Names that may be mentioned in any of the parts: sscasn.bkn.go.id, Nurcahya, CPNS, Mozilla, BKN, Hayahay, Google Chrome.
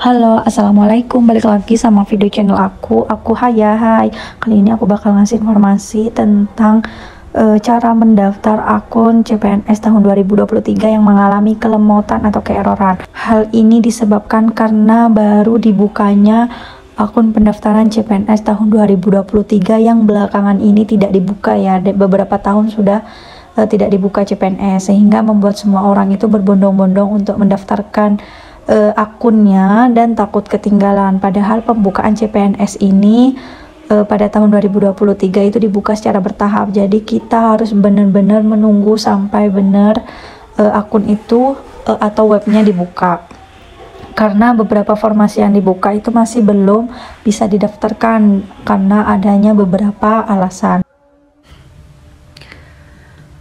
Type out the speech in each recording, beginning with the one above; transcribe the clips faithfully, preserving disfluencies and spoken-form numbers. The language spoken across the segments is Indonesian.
Halo, assalamualaikum, balik lagi sama video channel aku. Aku Haya. Hai, kali ini aku bakal ngasih informasi tentang e, cara mendaftar akun C P N S tahun dua ribu dua puluh tiga yang mengalami kelemotan atau keeroran. Hal ini disebabkan karena baru dibukanya akun pendaftaran C P N S tahun dua ribu dua puluh tiga yang belakangan ini tidak dibuka ya. Beberapa tahun sudah e, tidak dibuka C P N S, sehingga membuat semua orang itu berbondong-bondong untuk mendaftarkan Uh, akunnya dan takut ketinggalan. Padahal pembukaan C P N S ini uh, pada tahun dua ribu dua puluh tiga itu dibuka secara bertahap, jadi kita harus benar-benar menunggu sampai benar uh, akun itu uh, atau webnya dibuka, karena beberapa formasi yang dibuka itu masih belum bisa didaftarkan karena adanya beberapa alasan.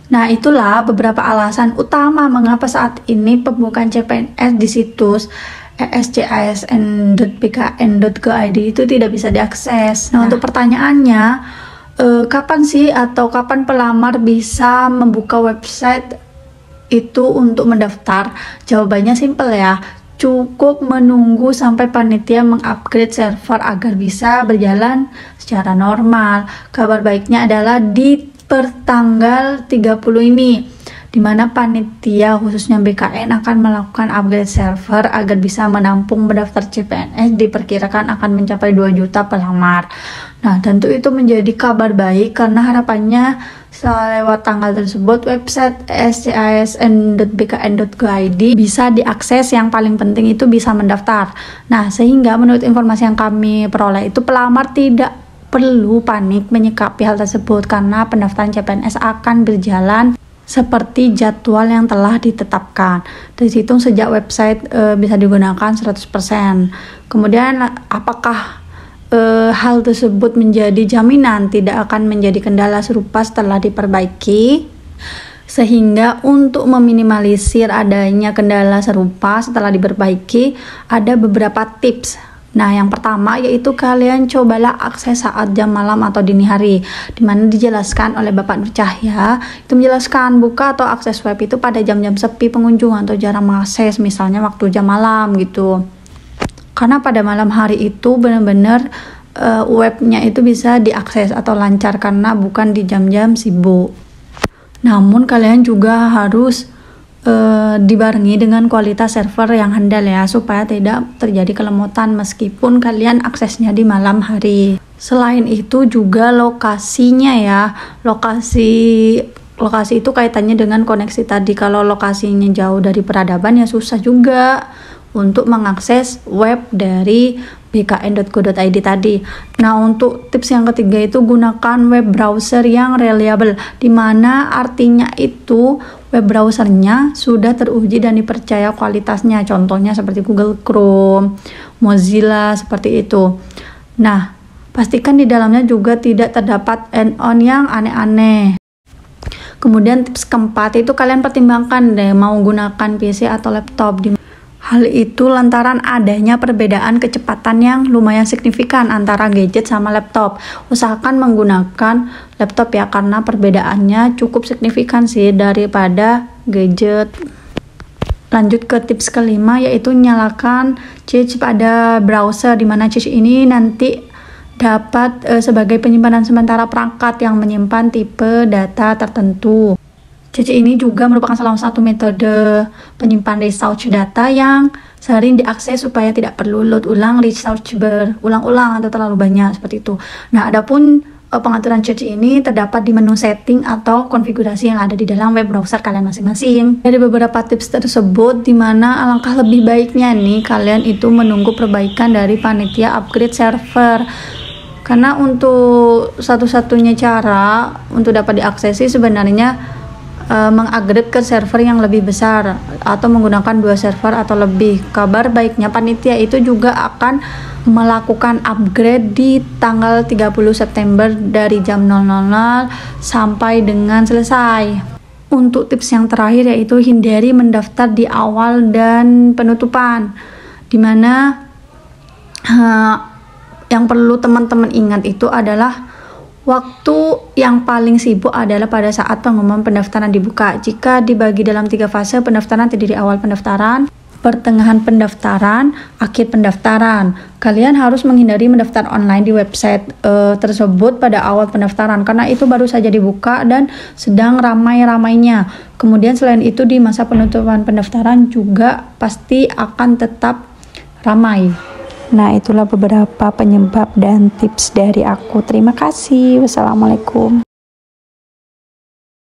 Nah, itulah beberapa alasan utama mengapa saat ini pembukaan C P N S di situs s s c a s n dot b k n dot go dot i d itu tidak bisa diakses. Nah, nah. Untuk pertanyaannya, eh, kapan sih atau kapan pelamar bisa membuka website itu untuk mendaftar? Jawabannya simpel ya, cukup menunggu sampai panitia mengupgrade server agar bisa berjalan secara normal. Kabar baiknya adalah di pertanggal tiga puluh ini, dimana panitia khususnya B K N akan melakukan upgrade server agar bisa menampung pendaftar C P N S diperkirakan akan mencapai dua juta pelamar. Nah, tentu itu menjadi kabar baik karena harapannya lewat tanggal tersebut website s c a s n dot b k n dot go dot i d bisa diakses, yang paling penting itu bisa mendaftar. Nah, sehingga menurut informasi yang kami peroleh itu pelamar tidak perlu panik menyikapi hal tersebut karena pendaftaran C P N S akan berjalan seperti jadwal yang telah ditetapkan. Dihitung sejak website e, bisa digunakan seratus persen. Kemudian apakah e, hal tersebut menjadi jaminan tidak akan menjadi kendala serupa setelah diperbaiki? Sehingga untuk meminimalisir adanya kendala serupa setelah diperbaiki, ada beberapa tips. Nah, yang pertama yaitu kalian cobalah akses saat jam malam atau dini hari, dimana dijelaskan oleh Bapak Nurcahya. Itu menjelaskan buka atau akses web itu pada jam-jam sepi pengunjung atau jarang mengakses, misalnya waktu jam malam gitu, karena pada malam hari itu benar-benar uh, webnya itu bisa diakses atau lancar karena bukan di jam-jam sibuk. Namun kalian juga harus Uh, dibarengi dengan kualitas server yang handal ya, supaya tidak terjadi kelemotan meskipun kalian aksesnya di malam hari. Selain itu juga lokasinya ya, lokasi lokasi itu kaitannya dengan koneksi tadi. Kalau lokasinya jauh dari peradaban ya susah juga untuk mengakses web dari b k n dot go dot i d tadi. Nah, untuk tips yang ketiga itu gunakan web browser yang reliable, dimana artinya itu web browsernya sudah teruji dan dipercaya kualitasnya, contohnya seperti Google Chrome, Mozilla, seperti itu. Nah, pastikan di dalamnya juga tidak terdapat add-on yang aneh-aneh. Kemudian tips keempat itu kalian pertimbangkan deh mau gunakan P C atau laptop. Hal itu lantaran adanya perbedaan kecepatan yang lumayan signifikan antara gadget sama laptop. Usahakan menggunakan laptop ya, karena perbedaannya cukup signifikan sih daripada gadget. Lanjut ke tips kelima yaitu nyalakan cache pada browser, dimana cache ini nanti dapat e, sebagai penyimpanan sementara perangkat yang menyimpan tipe data tertentu. Cache ini juga merupakan salah satu metode penyimpanan research data yang sering diakses supaya tidak perlu load ulang research berulang-ulang atau terlalu banyak, seperti itu. Nah, adapun pengaturan cache ini terdapat di menu setting atau konfigurasi yang ada di dalam web browser kalian masing-masing. Dari beberapa tips tersebut, dimana alangkah lebih baiknya nih kalian itu menunggu perbaikan dari panitia upgrade server. Karena untuk satu-satunya cara untuk dapat diaksesi sebenarnya mengupgrade ke server yang lebih besar atau menggunakan dua server atau lebih. Kabar baiknya panitia itu juga akan melakukan upgrade di tanggal tiga puluh September dari jam nol nol nol sampai dengan selesai. Untuk tips yang terakhir yaitu hindari mendaftar di awal dan penutupan, dimana uh, yang perlu teman-teman ingat itu adalah waktu yang paling sibuk adalah pada saat pengumuman pendaftaran dibuka. Jika dibagi dalam tiga fase pendaftaran, terdiri awal pendaftaran, pertengahan pendaftaran, akhir pendaftaran. Kalian harus menghindari mendaftar online di website uh, tersebut pada awal pendaftaran, karena itu baru saja dibuka dan sedang ramai-ramainya. Kemudian selain itu, di masa penutupan pendaftaran juga pasti akan tetap ramai. Nah, itulah beberapa penyebab dan tips dari aku. Terima kasih. Wassalamualaikum.